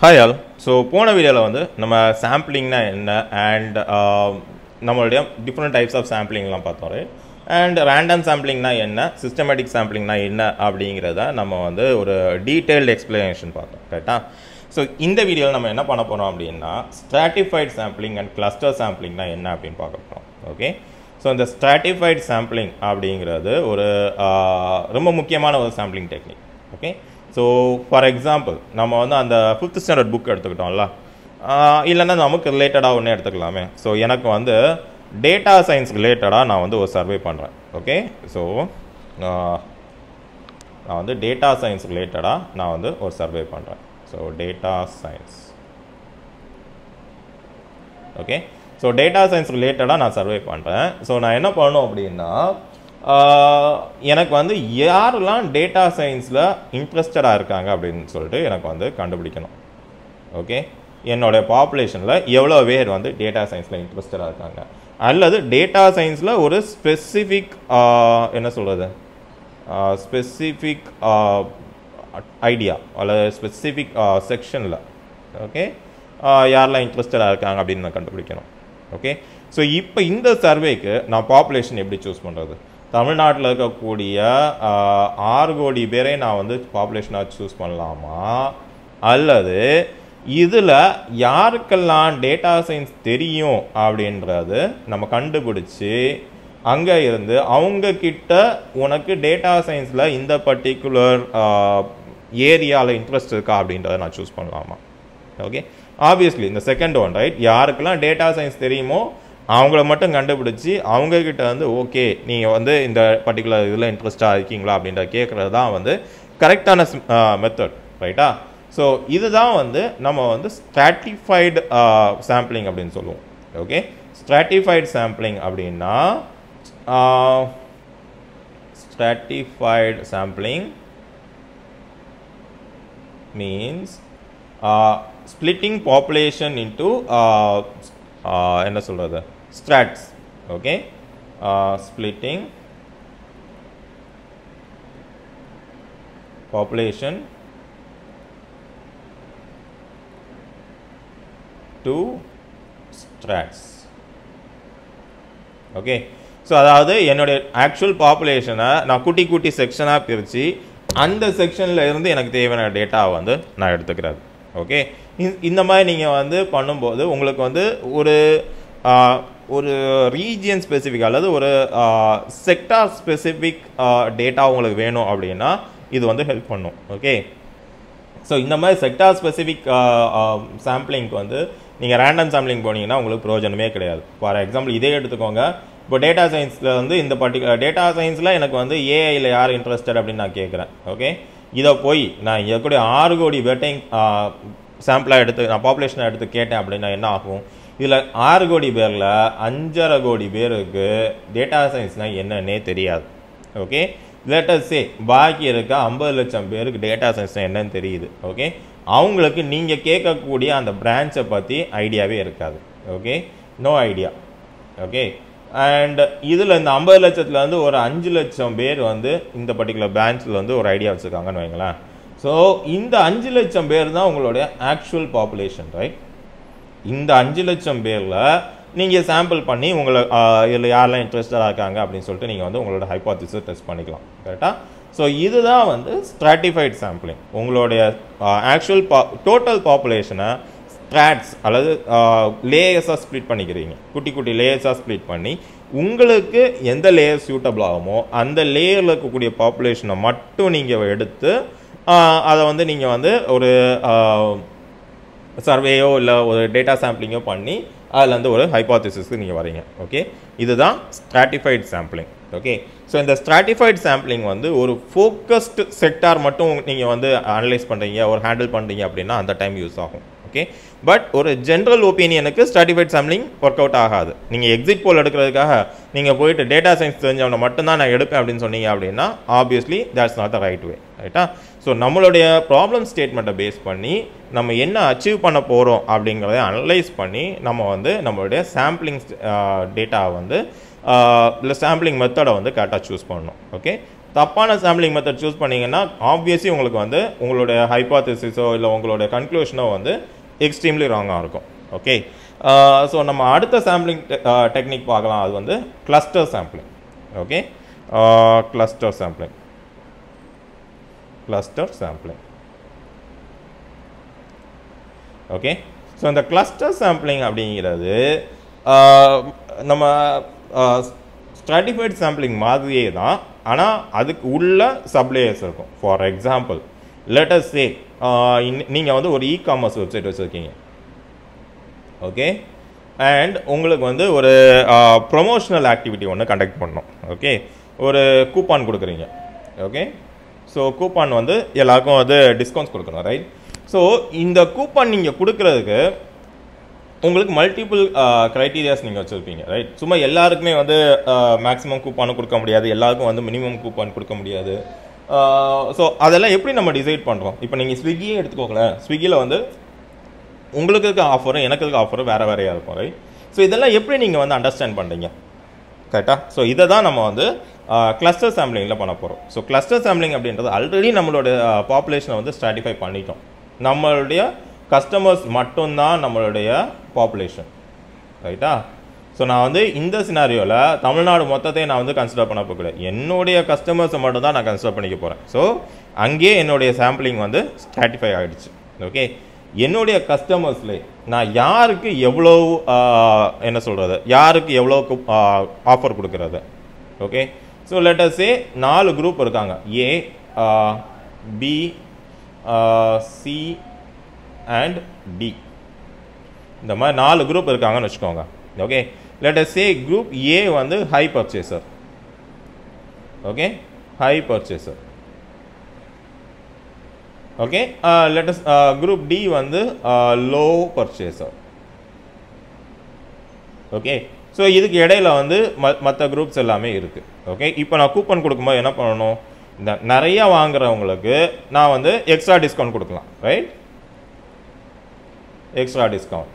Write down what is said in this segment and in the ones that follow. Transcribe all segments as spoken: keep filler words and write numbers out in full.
Hi all. So, in this video, we will talk about sampling and uh, different types of sampling. And random sampling and systematic sampling and we will talk a detailed explanation. So, in this video, we will talk about stratified sampling and cluster sampling. Okay? So, the stratified sampling is a very important sampling technique. Okay? So, for example, we have the fifth standard book. Uh, we have related to So, we have data science related to survey. Okay? So, uh, the data science related to survey. So, data science. Okay? So, data science related to survey. So, I am going to Uh, எனக்கு வந்து யாரெல்லாம் data சயின்ஸ்ல இன்ட்ரஸ்டடா இருக்காங்க அப்படினு சொல்லிட்டு எனக்கு வந்து கண்டுபிடிக்கணும். ஓகே, என்னோட பாப்புலேஷன்ல எவ்வளவு பேர் வந்து டேட்டா சயின்ஸ்ல இன்ட்ரஸ்டடா இருக்காங்க அல்லது டேட்டா சயின்ஸ்ல ஒரு ஸ்பெசிபிக் என்ன சொல்றது ஸ்பெசிபிக் ஐடியா அல்லது ஸ்பெசிபிக் செக்ஷன்ல ஓகே யாரெல்லாம் இன்ட்ரஸ்டடா இருக்காங்க அப்படினு நான் கண்டுபிடிக்கணும். ஓகே, சோ இப்போ இந்த சர்வேக்கு நான் பாப்புலேஷன் எப்படி चूஸ் பண்றது? தமிழ்நாட்டுல இருக்கக்கூடிய ஆறு கோடி பேரை நான் வந்து பாப்புலேஷனா சூஸ் பண்ணலாமா அல்லது இதுல யாருக்கெல்லாம் டேட்டா சயின்ஸ் தெரியும் அப்படின்றது நம்ம கண்டுபிடிச்சு அங்க இருந்து அவங்க கிட்ட உனக்கு டேட்டா சயின்ஸ்ல இந்த பர்టిక్యులர் ஏரியால இன்ட்ரஸ்ட் இருக்கா அப்படின்றதை நான் சூஸ் பண்ணலாமா? ஓகே, obviously இந்த செகண்ட் ஒன் ரைட், யாருக்கெல்லாம் டேட்டா சயின்ஸ் தெரியுமோ அவங்கள மட்டும் கண்டுபிடிச்சி அவங்க கிட்ட வந்து ஓகே நீங்க வந்து இந்த பர்టిక్యులர் இதுல இன்ட்ரஸ்டா இருக்கீங்களா அப்படின்ற கேக்குறது தான் வந்து கரெக்ட்டான மெத்தட். ரைட்டா? சோ இதுதான் வந்து நம்ம வந்து ஸ்ட்ராட்டிஃபைட் சாம்பிளிங் அப்படினு சொல்லுவோம். ஓகே, ஸ்ட்ராட்டிஃபைட் சாம்பிளிங் அப்படினா stratified sampling means splitting population into என்ன சொல்றது strats. Okay, uh, splitting population to strats. Okay, so அதாவது என்னோட actual population நான் குட்டி குட்டி செக்ஷனா பிரிச்சு அந்த செக்ஷன்ல இருந்து எனக்கு தேவையான டேட்டா வந்து நான் எடுத்துக்கிறேன். ஓகே, இந்த மாதிரி நீங்க வந்து பண்ணும்போது உங்களுக்கு வந்து ஒரு ஒரு ரீஜியன் ஸ்பெசிபிக் அல்லது ஒரு செக்டார் ஸ்பெசிபிக் டேட்டா உங்களுக்கு வேணும் அப்படினா இது வந்து ஹெல்ப் பண்ணும். ஓகே, சோ இந்த மாதிரி செக்டார் ஸ்பெசிபிக் சாம்பிளிங்க்கு வந்து நீங்க ரேண்டம் சாம்பிளிங் போனீங்கன்னா உங்களுக்கு பிரயோஜனமே கிடையாது. ஃபார் எக்ஸாம்பிள் இதே எடுத்துக்கோங்க, இப்போ டேட்டா சயின்ஸ்ல வந்து இந்த பர்టిక్యులர் டேட்டா சயின்ஸ்ல எனக்கு வந்து ஏஐல யார் இன்ட்ரஸ்டட் அப்படின்னு நான் கேக்குறேன். ஓகே, இதை போய் நான் கூட ஆறு கோடி பேட்டையும் சாம்பிளாக எடுத்து நான் பாப்புலேஷனாக எடுத்து கேட்டேன் அப்படின்னா என்ன ஆகும்? இதில் ஆறு கோடி பேரில் அஞ்சரை கோடி பேருக்கு டேட்டா சயின்ஸ்னால் என்னன்னே தெரியாது. ஓகே, லேட்டஸ்டே பாக்கி இருக்க ஐம்பது லட்சம் பேருக்கு டேட்டா சயின்ஸ்னால் என்னன்னு தெரியுது. ஓகே, அவங்களுக்கு நீங்கள் கேட்கக்கூடிய அந்த பிரான்ச்சை பற்றி ஐடியாவே இருக்காது. Okay, no idea. Okay, and இதில் இந்த ஐம்பது லட்சத்தில் வந்து ஒரு அஞ்சு லட்சம் பேர் வந்து இந்த பர்டிகுலர் பிரான்ச்சில் வந்து ஒரு ஐடியா வச்சுருக்காங்கன்னு வைங்களேன். ஸோ இந்த அஞ்சு லட்சம் பேர் தான் உங்களுடைய ஆக்சுவல் பாப்புலேஷன். ரைட், இந்த அஞ்சு லட்சம் பேரில் நீங்கள் சாம்பிள் பண்ணி உங்களை இதில் யாரெல்லாம் இன்ட்ரெஸ்டாக இருக்காங்க அப்படின்னு சொல்லிட்டு நீங்கள் வந்து உங்களோட ஹைப்போதிஸை டெஸ்ட் பண்ணிக்கலாம். கரெக்டாக? ஸோ இதுதான் வந்து ஸ்ட்ராட்டிஃபைட் சாம்பிளிங். உங்களுடைய ஆக்சுவல் பா டோட்டல் பாப்புலேஷனை ஸ்ட்ராட்ஸ் அல்லது லேயர்ஸாக ஸ்ப்ளிட் பண்ணிக்கிறீங்க. குட்டி குட்டி லேயர்ஸாக ஸ்ப்ளிட் பண்ணி உங்களுக்கு எந்த லேயர் சூட்டபிள் ஆகுமோ அந்த லேயரில் இருக்கக்கூடிய பாப்புலேஷனை மட்டும் நீங்கள் எடுத்து அதை வந்து நீங்கள் வந்து ஒரு சர்வேயோ இல்லை ஒரு டேட்டா சாம்பிளிங்கோ பண்ணி அதில் வந்து ஒரு ஹைப்போதிஸுக்கு நீங்கள் வரீங்க. ஓகே, இதுதான் ஸ்ட்ராட்டிஃபைட் சாம்பிளிங். ஓகே, ஸோ இந்த ஸ்ட்ராட்டிஃபைட் சாம்பிளிங் வந்து ஒரு ஃபோக்கஸ்டு செக்டார் மட்டும் நீங்கள் வந்து அனலைஸ் பண்ணுறீங்க ஒரு ஹேண்டில் பண்ணுறீங்க அப்படின்னா அந்த டைம் யூஸ் ஆகும். ஓகே, பட் ஒரு ஜென்ரல் ஒப்பீனியனுக்கு ஸ்ட்ராட்டிஃபைட் சாம்பிளிங் ஒர்க் அவுட் ஆகாது. நீங்கள் எக்ஸிட் போல் எடுக்கிறதுக்காக நீங்கள் போயிட்டு டேட்டா சயின்ஸ் தெரிஞ்சவனை மட்டும்தான் நான் எடுப்பேன் அப்படின்னு சொன்னீங்க அப்படின்னா obviously that's not the right way. ரைட்டா? ஸோ நம்மளுடைய ப்ராப்ளம் ஸ்டேட்மெண்ட்டை பேஸ் பண்ணி நம்ம என்ன அச்சீவ் பண்ண போகிறோம் அப்படிங்கிறத அனலைஸ் பண்ணி நம்ம வந்து நம்மளுடைய சாம்பிளிங் டேட்டாவை வந்து இல்லை சாம்பிளிங் மெத்தடை வந்து கரெக்டாக சூஸ் பண்ணணும். ஓகே, தப்பான சாம்பிளிங் மெத்தட் சூஸ் பண்ணீங்கன்னா obviously உங்களுக்கு வந்து உங்களோட ஹைபோதேசிஸோ இல்ல உங்களோட கன்க்ளூஷனோ வந்து எக்ஸ்ட்ரீம்லி ராங்கா இருக்கும் ஓகே சோ நம்ம அடுத்த சாம்பிளிங் டெக்னிக் பார்க்கலாம் அது வந்து cluster sampling okay cluster sampling cluster sampling okay so அந்த கிளஸ்டர் சாம்பிளிங் அப்படிங்கிறது நம்ம stratified sampling மாதிரியே தான் ஆனா அதுக்கு உள்ள சப் லேயர்ஸ் இருக்கும் for example let us say நீங்க வந்து ஒரு e-commerce வெப்சைட் வச்சிருக்கீங்க ஓகே அண்ட் உங்களுக்கு வந்து ஒரு ப்ரமோஷனல் ஆக்டிவிட்டி ஒன்னு கண்டக்ட் பண்ணனும் ஓகே ஒரு கூப்பன் கொடுக்குறீங்க ஓகே சோ கூப்பன் வந்து எல்லாருக்கும் அது டிஸ்கவுண்ட்ஸ் கொடுக்கணும் ரைட் சோ இந்த கூப்பன் நீங்க கொடுக்கிறதுக்கு உங்களுக்கு மல்டிபிள் கிரைட்டீரியாஸ் நீங்கள் வச்சுருப்பீங்க ரைட் சும்மா எல்லாருக்குமே வந்து மேக்ஸிமம் கூப்பானும் கொடுக்க முடியாது எல்லாருக்கும் வந்து மினிமம் கூப்பான் கொடுக்க முடியாது ஸோ அதெல்லாம் எப்படி நம்ம டிசைட் பண்ணுறோம் இப்போ நீங்கள் ஸ்விக்கியே எடுத்துக்கோங்களேன் ஸ்விக்கியில் வந்து உங்களுக்கு இருக்க ஆஃபரும் எனக்கு இருக்க ஆஃபரும் வேறு வேறையாக இருக்கும் ரைட் ஸோ இதெல்லாம் எப்படி நீங்கள் வந்து அண்டர்ஸ்டாண்ட் பண்ணுறீங்க கரெக்டாக ஸோ இதை தான் நம்ம வந்து கிளஸ்டர் சாம்பிளிங்கில் பண்ண போகிறோம் ஸோ கிளஸ்டர் சாம்பிளிங் அப்படின்றது ஆல்ரெடி நம்மளோட பாப்புலேஷனை வந்து ஸ்ட்ராட்டிஃபை பண்ணிட்டோம் நம்மளுடைய கஸ்டமர்ஸ் மட்டும்தான் நம்மளுடைய பாப்புலேஷன் ரைட்டா ஸோ நான் வந்து இந்த சினாரியோவில் தமிழ்நாடு மொத்தத்தையும் நான் வந்து கன்சிடர் பண்ண போகல என்னுடைய கஸ்டமர்ஸை மட்டும்தான் நான் கன்சிடர் பண்ணிக்க போகிறேன் ஸோ அங்கேயே என்னுடைய சாம்பிளிங் வந்து ஸ்ட்ராட்டிஃபை ஆகிடுச்சு ஓகே என்னுடைய கஸ்டமர்ஸ்லேயே நான் யாருக்கு எவ்வளோ என்ன சொல்கிறது யாருக்கு எவ்வளோ ஆஃபர் கொடுக்கறது okay so let us say நாலு குரூப் இருக்காங்க A B C and D இந்த மாதிரி நாலு குரூப் இருக்காங்கன்னு வச்சுக்கோங்க okay let us say group A வந்து high purchaser okay high purchaser okay let us group D வந்து லோ பர்ச்சேசர் ஓகே ஸோ இதுக்கு இடையில வந்து மற்ற குரூப்ஸ் எல்லாமே இருக்கு ஓகே இப்போ நான் கூப்பன் கொடுக்கும்போது என்ன பண்ணணும் இந்த நிறைய வாங்குறவங்களுக்கு நான் வந்து எக்ஸ்ட்ரா டிஸ்கவுண்ட் கொடுக்கலாம் right extra discount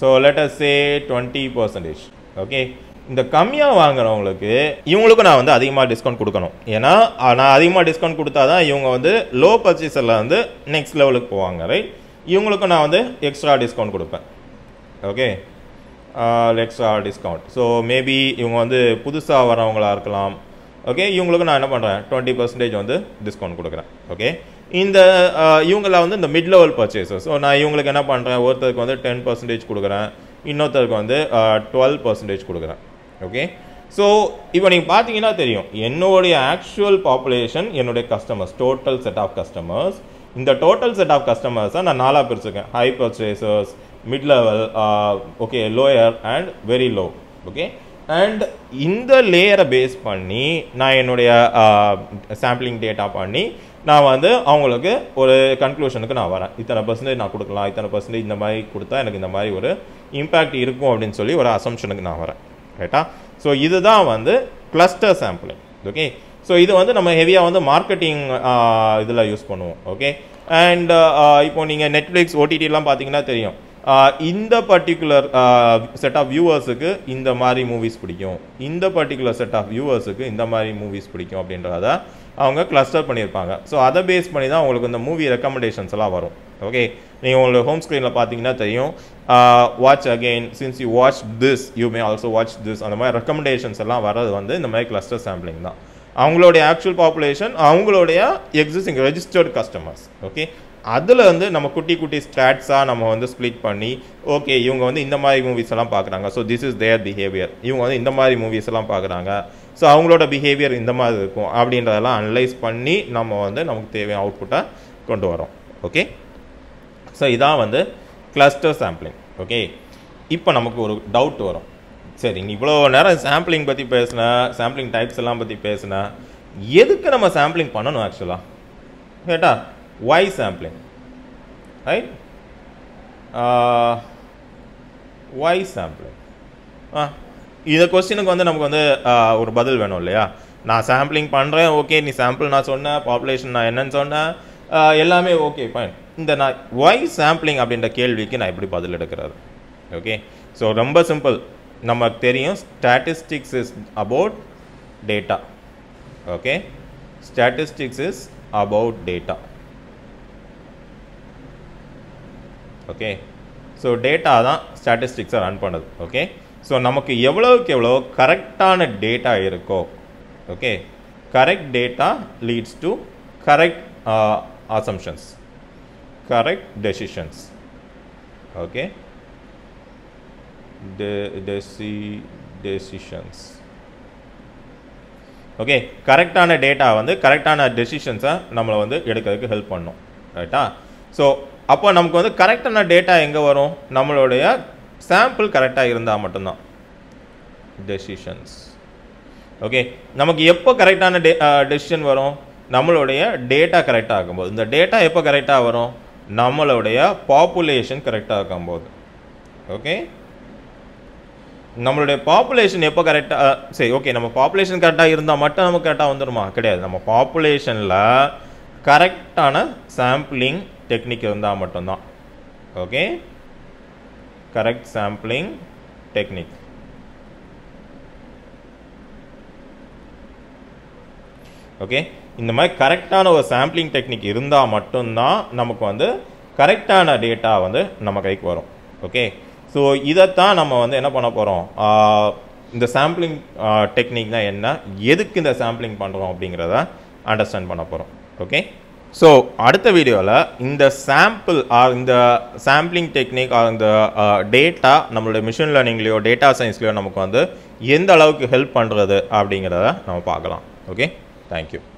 so let us say twenty percentage okay இந்த கம்மியா வாங்குறவங்களுக்கு இவங்களுக்கு நான் வந்து அதிகமா டிஸ்கவுண்ட் கொடுக்கணும் ஏன்னா நான் அதிகமா டிஸ்கவுண்ட் கொடுத்தாதான் இவங்க வந்து லோ பர்ச்சேஸ்ல வந்து நெக்ஸ்ட் லெவலுக்கு போவாங்க ரைட் இவங்களுக்கு நான் வந்து எக்ஸ்ட்ரா டிஸ்கவுண்ட் கொடுப்பேன் okay extra discount so maybe இவங்க வந்து புதுசாக வரவங்களா இருக்கலாம் ஓகே இவங்களுக்கு நான் என்ன பண்ணுறேன் டுவெண்ட்டி பர்சன்டேஜ் வந்து டிஸ்கவுண்ட் கொடுக்குறேன் ஓகே இந்த இவங்கள வந்து இந்த மிட் லெவல் பர்ச்சேஸஸ் ஸோ நான் இவங்களுக்கு என்ன பண்ணுறேன் ஒருத்தருக்கு வந்து டென் பர்சன்டேஜ் கொடுக்குறேன் இன்னொருத்தருக்கு வந்து டுவெல் பர்சன்டேஜ் கொடுக்குறேன் ஓகே ஸோ இப்போ நீங்கள் பார்த்தீங்கன்னா தெரியும் என்னுடைய ஆக்சுவல் பாப்புலேஷன் என்னுடைய customers total set of customers இந்த டோட்டல் செட் ஆஃப் கஸ்டமர்ஸை நான் நாலாக பிரிச்சுருக்கேன் high purchases mid level okay lower and very low okay and இந்த லேயரை பேஸ் பண்ணி நான் என்னுடைய சாம்பிளிங் டேட்டா பண்ணி நான் வந்து அவங்களுக்கு ஒரு கன்க்ளூஷனுக்கு நான் வரேன் இத்தனை பர்சன்டேஜ் நான் கொடுக்கலாம் இத்தனை பர்சன்டேஜ் இந்த மாதிரி கொடுத்தா எனக்கு இந்த மாதிரி ஒரு இம்பேக்ட் இருக்கும் அப்படின்னு சொல்லி ஒரு அசம்ஷனுக்கு நான் வரேன் ரைட்டா ஸோ இதுதான் வந்து கிளஸ்டர் சாம்பிளிங் ஓகே ஸோ இது வந்து நம்ம ஹெவியாக வந்து மார்க்கெட்டிங் இதில் யூஸ் பண்ணுவோம் ஓகே அண்ட் இப்போ நீங்கள் நெட்ஃப்ளிக்ஸ் ஓடிடிலாம் பார்த்தீங்கன்னா தெரியும் இந்த பர்டிகுலர் செட் ஆஃப் வியூவர்ஸுக்கு இந்த மாதிரி மூவிஸ் பிடிக்கும் இந்த பர்டிகுலர் செட் ஆஃப் வியூவர்ஸுக்கு இந்த மாதிரி மூவிஸ் பிடிக்கும் அப்படின்றத அவங்க கிளஸ்டர் பண்ணியிருப்பாங்க ஸோ அதை பேஸ் பண்ணி தான் உங்களுக்கு இந்த மூவி ரெக்கமெண்டேஷன்ஸ் எல்லாம் வரும் ஓகே நீங்கள் உங்களோட ஹோம் ஸ்க்ரீனில் பார்த்தீங்கன்னா தெரியும் watch again since you watch this you may also watch this அந்த மாதிரி ரெக்கமெண்டேஷன்ஸ் எல்லாம் வர்றது வந்து இந்த மாதிரி கிளஸ்டர் சாம்பிளிங் தான் அவங்களுடைய ஆக்சுவல் பாப்புலேஷன் அவங்களுடைய எக்ஸிஸ்டிங் ரெஜிஸ்டர்ட் கஸ்டமர்ஸ் ஓகே அதில் வந்து நம்ம குட்டி குட்டி ஸ்டாட்ஸாக நம்ம வந்து ஸ்ப்ளிட் பண்ணி ஓகே இவங்க வந்து இந்த மாதிரி மூவிஸ் எல்லாம் பார்க்குறாங்க so this is their behaviour இவங்க வந்து இந்த மாதிரி மூவிஸ் எல்லாம் பார்க்குறாங்க ஸோ அவங்களோட பிஹேவியர் இந்த மாதிரி இருக்கும் அப்படின்றதெல்லாம் அனலைஸ் பண்ணி நம்ம வந்து நமக்கு தேவையான அவுட்புட்டை கொண்டு வரோம் ஓகே ஸோ இதான் வந்து கிளஸ்டர் சாம்பிளிங் ஓகே இப்போ நமக்கு ஒரு டவுட் வரும் சரி இவ்வளோ நேரம் சாம்பிளிங் பற்றி பேசினேன் சாம்பிளிங் டைப்ஸ் எல்லாம் பற்றி பேசினேன் எதுக்கு நம்ம சாம்பிளிங் பண்ணணும் ஆக்சுவலாக கேட்டா why sampling right uh why sampling ah இந்த क्वेश्चनக்கு வந்து நமக்கு வந்து ஒரு பதில் வேணும் இல்லையா நான் சாம்பிளிங் பண்றேன் ஓகே நீ சாம்பிள் நான் சொன்ன பாப்புலேஷன் நான் என்னன்னு சொன்ன எல்லாமே ஓகே ஃபைன் இந்த நான் why sampling அப்படிங்கற கேள்விக்கு நான் எப்படி பதில் எடுக்கிறது ஓகே சோ ரொம்ப சிம்பிள் நமக்கு தெரியும் statistics is about data Okay, statistics is about data. Okay, so data da statistics are run pannadhu. Okay, so namakku evlavukku evlo correct ana data irukko. Okay, correct data leads to correct uh, assumptions, correct decisions. Okay, De deci decisions. Okay, correct ana data vandu correct ana decisions ah namala vandu edukadukku help pannum. Right ah? So அப்போ நமக்கு வந்து கரெக்ட்டான data எங்க வரும் நம்மளுடைய sample கரெக்ட்டா இருந்தா மட்டும் தான் டெசிஷன்ஸ். ஓகே, நமக்கு எப்போ கரெக்ட்டான டெசிஷன் வரும்? நம்மளுடைய டேட்டா கரெக்ட்டா ஆகும்போது. இந்த டேட்டா எப்போ கரெக்ட்டா வரும்? நம்மளுடைய பாப்புலேஷன் கரெக்ட்டா ஆகும்போது. ஓகே, நம்மளுடைய பாப்புலேஷன் எப்போ கரெக்ட்டா சரி ஓகே நம்ம பாப்புலேஷன் கரெக்ட்டா இருந்தா மட்டும் நமக்கு கரெக்ட்டா வந்துருமா? கிடையாது. நம்ம பாப்புலேஷன்ல கரெக்ட்டான sampling technique irundha mattum dhaan. Okay, correct sampling technique. Okay, indha mari correct ana or sampling technique irundha mattum dhaan namakku vandu correct ana data vandu nama kaiyukku varum. Okay, so idathaan nama vandu enna panna porom, indha sampling uh, technique na enna, edukku indha sampling pandrom abingiradha understand panna porom. Okay, so அடுத்த வீடியோல இந்த sample or இந்த sampling technique or இந்த data நம்மளுடைய machine லேர்னிங்லயோ டேட்டா சயின்ஸ்லயோ நமக்கு வந்து எந்த அளவுக்கு ஹெல்ப் பண்றது அப்படிங்கறத நம்ம பார்க்கலாம். Okay, thank you.